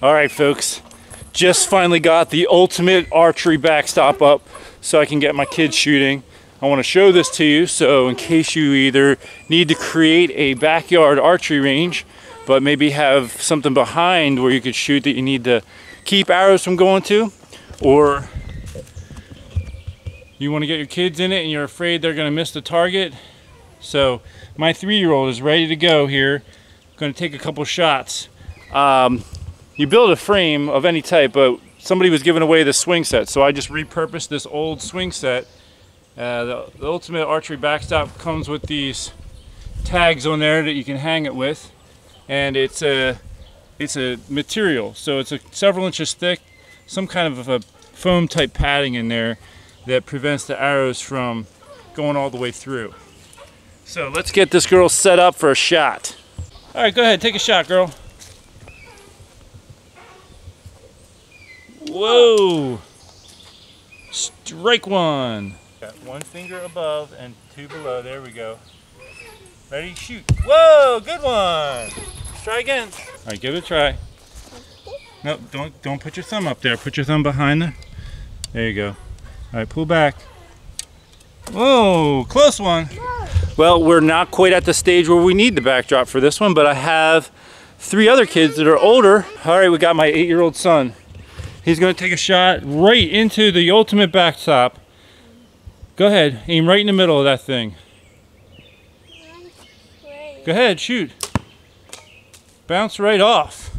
All right, folks, just finally got the Ultimate Archery Backstop up so I can get my kids shooting. I want to show this to you, so in case you either need to create a backyard archery range, but maybe have something behind where you could shoot that you need to keep arrows from going to, or you want to get your kids in it and you're afraid they're going to miss the target. So my 3-year-old is ready to go here. Going to take a couple shots. You build a frame of any type, but somebody was giving away the swing set, so I just repurposed this old swing set. The Ultimate Archery Backstop comes with these tags on there that you can hang it with, and it's a material, so it's several inches thick, some kind of a foam type padding in there that prevents the arrows from going all the way through. So let's get this girl set up for a shot. All right, go ahead, take a shot, girl. Whoa! Strike one. Got one finger above and two below. There we go. Ready? Shoot. Whoa! Good one! Let's try again. Alright, give it a try. No, don't put your thumb up there. Put your thumb behind there. There you go. Alright, pull back. Whoa! Close one! Well, we're not quite at the stage where we need the backdrop for this one, but I have 3 other kids that are older. Alright, we got my 8-year-old son. He's going to take a shot right into the Ultimate Backstop. Go ahead, aim right in the middle of that thing. Go ahead, shoot. Bounce right off.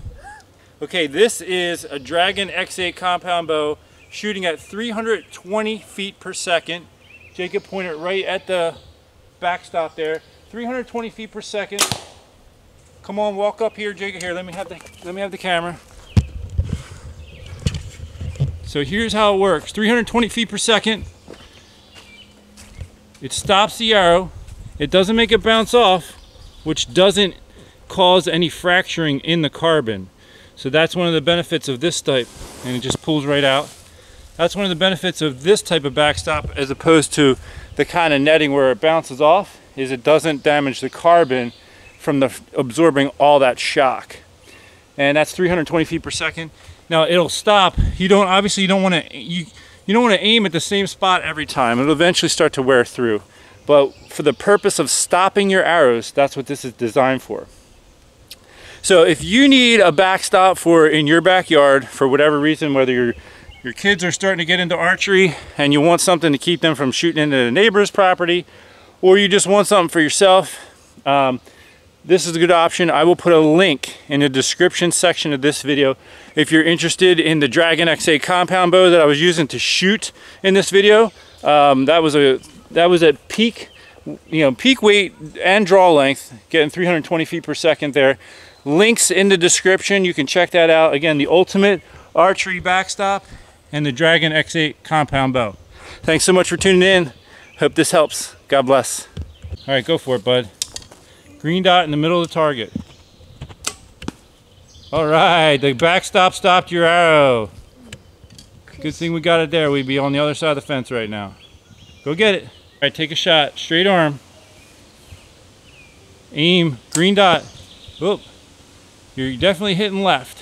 Okay, this is a Dragon X8 compound bow shooting at 320 feet per second. Jacob pointed right at the backstop there. 320 feet per second. Come on, walk up here, Jacob. Here, let me have the camera. So here's how it works. 320 feet per second. It stops the arrow, it doesn't make it bounce off, which doesn't cause any fracturing in the carbon. So that's one of the benefits of this type, and it just pulls right out. That's one of the benefits of this type of backstop as opposed to the kind of netting where it bounces off, is it doesn't damage the carbon from absorbing all that shock. And that's 320 feet per second. Now it'll stop. You don't want to aim at the same spot every time. It'll eventually start to wear through. But for the purpose of stopping your arrows, that's what this is designed for. So if you need a backstop in your backyard, for whatever reason, whether your kids are starting to get into archery and you want something to keep them from shooting into the neighbor's property, or you just want something for yourself, this is a good option. I will put a link in the description section of this video. If you're interested in the Dragon X8 compound bow that I was using to shoot in this video, that was at peak, peak weight and draw length, getting 320 feet per second there. Links in the description. You can check that out. Again, the Ultimate Archery Backstop and the Dragon X8 compound bow. Thanks so much for tuning in. Hope this helps. God bless. All right, go for it, bud. Green dot in the middle of the target. All right, the backstop stopped your arrow. Good thing we got it there. We'd be on the other side of the fence right now. Go get it. All right, take a shot. Straight arm. Aim. Green dot. Whoop. You're definitely hitting left.